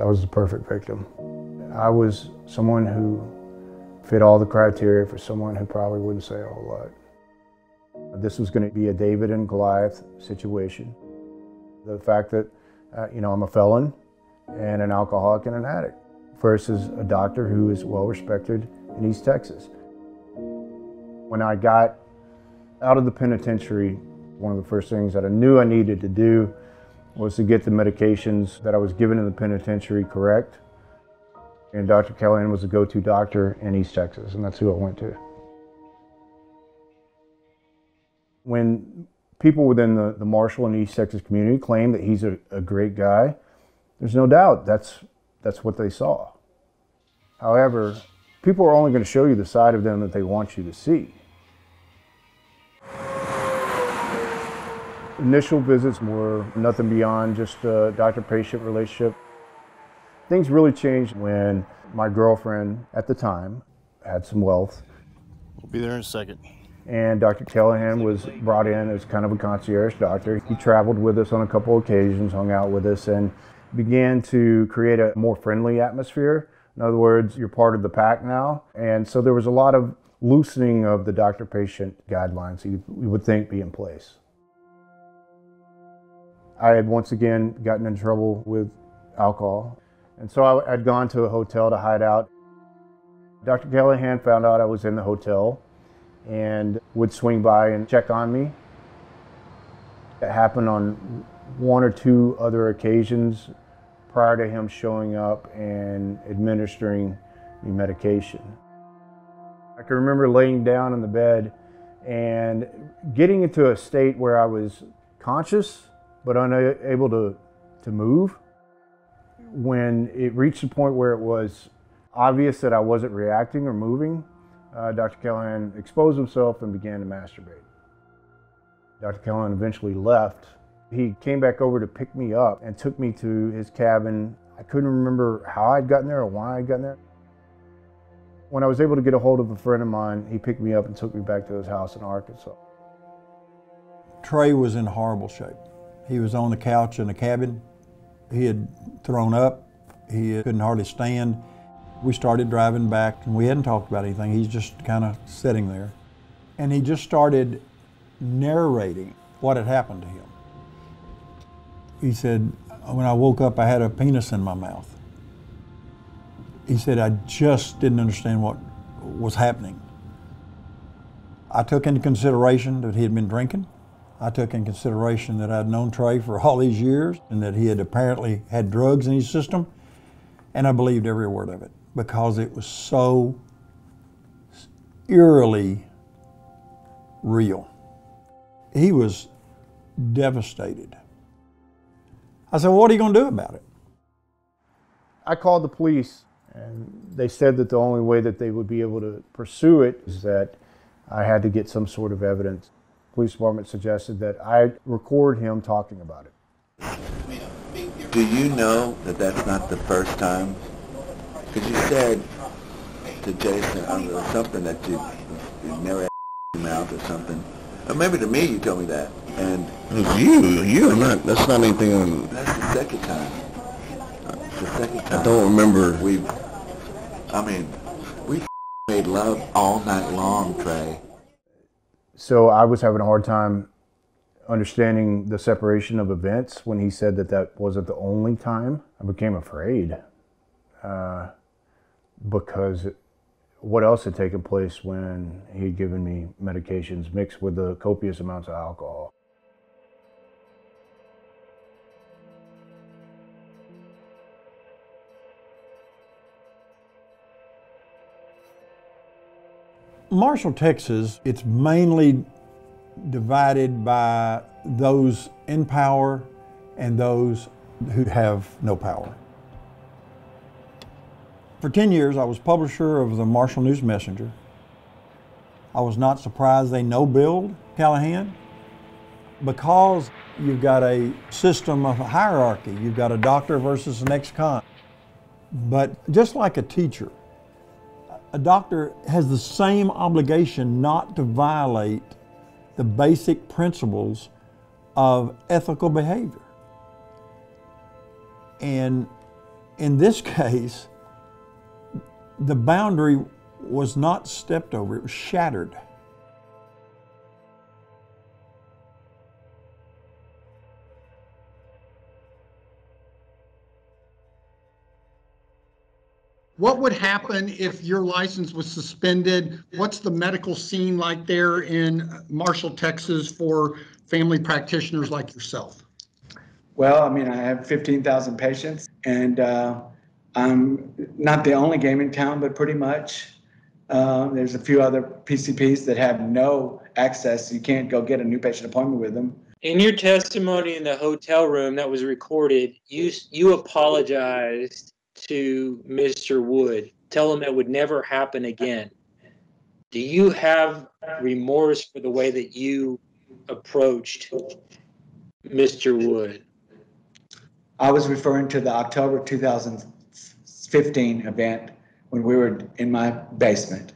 I was the perfect victim. I was someone who fit all the criteria for someone who probably wouldn't say a whole lot. This was going to be a David and Goliath situation. The fact that, I'm a felon and an alcoholic and an addict versus a doctor who is well respected in East Texas. When I got out of the penitentiary, one of the first things that I knew I needed to do was to get the medications that I was given in the penitentiary correct. And Dr. Kelehan was the go-to doctor in East Texas, and that's who I went to. When people within the Marshall and East Texas community claim that he's a great guy, there's no doubt that's what they saw. However, people are only going to show you the side of them that they want you to see. Initial visits were nothing beyond just a doctor-patient relationship. Things really changed when my girlfriend at the time had some wealth. We'll be there in a second. And Dr. Kelehan was brought in as kind of a concierge doctor. He traveled with us on a couple occasions, hung out with us, and began to create a more friendly atmosphere. In other words, you're part of the pack now. And so there was a lot of loosening of the doctor-patient guidelines you would think be in place. I had once again gotten in trouble with alcohol. And so I had gone to a hotel to hide out. Dr. Kelehan found out I was in the hotel and would swing by and check on me. It happened on one or two other occasions prior to him showing up and administering me medication. I can remember laying down in the bed and getting into a state where I was conscious but unable to move. When it reached the point where it was obvious that I wasn't reacting or moving, Dr. Kelehan exposed himself and began to masturbate. Dr. Kelehan eventually left. He came back over to pick me up and took me to his cabin. I couldn't remember how I'd gotten there or why I'd gotten there. When I was able to get a hold of a friend of mine, he picked me up and took me back to his house in Arkansas. Trey was in horrible shape. He was on the couch in the cabin. He had thrown up. He couldn't hardly stand. We started driving back, and we hadn't talked about anything. He's just kind of sitting there. And he just started narrating what had happened to him. He said, when I woke up, I had a penis in my mouth. He said, I just didn't understand what was happening. I took into consideration that he had been drinking. I took in consideration that I'd known Trey for all these years and that he had apparently had drugs in his system, and I believed every word of it because it was so eerily real. He was devastated. I said, well, what are you going to do about it? I called the police, and they said that the only way that they would be able to pursue it is that I had to get some sort of evidence. Police department suggested that I record him talking about it. Do you know that that's not the first time? Because you said to Jason something that you never mouth or something. Or maybe to me you told me that. And you not, that's not anything. That's the second time. It's the second time. I don't remember. We made love all night long, Trey. So I was having a hard time understanding the separation of events when he said that that wasn't the only time. I became afraid because what else had taken place when he had given me medications mixed with the copious amounts of alcohol. Marshall, Texas, it's mainly divided by those in power and those who have no power. For 10 years, I was publisher of the Marshall News Messenger. I was not surprised they no-billed Kelehan because you've got a system of hierarchy. You've got a doctor versus an ex-con. But just like a teacher, a doctor has the same obligation not to violate the basic principles of ethical behavior. And In this case, the boundary was not stepped over, it was shattered. What would happen if your license was suspended? What's the medical scene like there in Marshall, Texas for family practitioners like yourself? Well, I mean, I have 15,000 patients, and I'm not the only game in town, but pretty much. There's a few other PCPs that have no access. You can't go get a new patient appointment with them. In your testimony in the hotel room that was recorded, you apologized to Mr. Wood, tell him that would never happen again. Do you have remorse for the way that you approached Mr. Wood? I was referring to the October 2015 event when we were in my basement.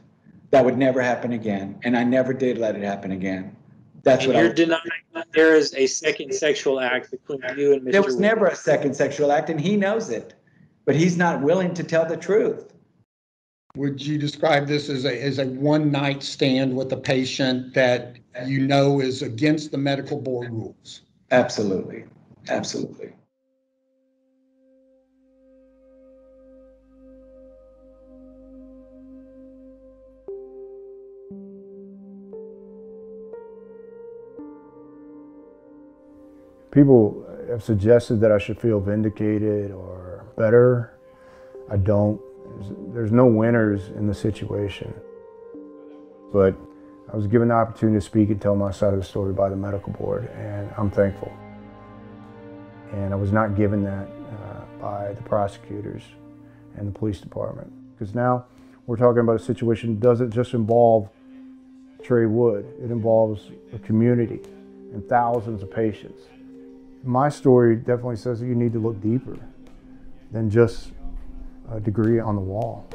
That would never happen again, and I never did let it happen again. That's what you're denying. That there is a second sexual act between you and Mr. Wood. There was never a second sexual act, and he knows it. But he's not willing to tell the truth. Would you describe this as a one-night stand with a patient that you know is against the medical board rules? Absolutely, absolutely. People have suggested that I should feel vindicated or better. I don't. There's no winners in the situation. But I was given the opportunity to speak and tell my side of the story by the medical board, and I'm thankful. And I was not given that by the prosecutors and the police department. Because now we're talking about a situation that doesn't just involve Trey Wood. It involves a community and thousands of patients. My story definitely says that you need to look deeper than just a degree on the wall.